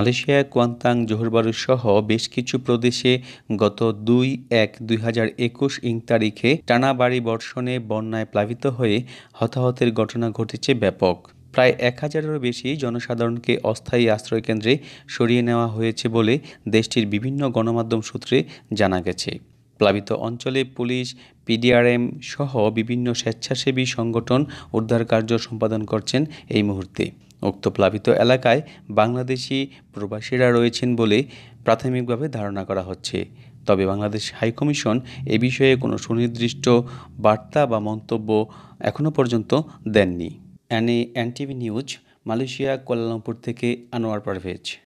Malaysia কোয়ান্তান জহুরবারু সহ বেশ কিছু প্রদেশে গত 2-1-2021 ইং তারিখে টানা ভারী বর্ষণে বন্যায় প্লাবিত হয়ে হতাহতের ঘটনা ঘটেছে ব্যাপক। প্রায় 1000-এরও বেশি জনসাধারণকে অস্থায়ী আশ্রয়কেন্দ্রে সরিয়ে নেওয়া হয়েছে বলে দেশটির বিভিন্ন গণমাধ্যম সূত্রে জানা গেছে। প্লাবিত অঞ্চলে পুলিশ, PDRM সহ বিভিন্ন স্বেচ্ছাসেবী সংগঠন উদ্ধার কার্য সম্পাদন করছেন এই মুহূর্তে। উক্ত প্লাবিত এলাকায় বাংলাদেশি প্রবাসীরা রয়েছেন বলে প্রাথমিকভাবে ধারণা করা হচ্ছে। তবে বাংলাদেশ হাইকমিশন এ বিষয়ে কোনো সুনির্দিষ্ট বার্তা বা মন্তব্য এখনও পর্যন্ত দেননি। NTV নিউজ, মালয়েশিয়া, কুয়ালালামপুর থেকে আনোয়ার পারভেজ।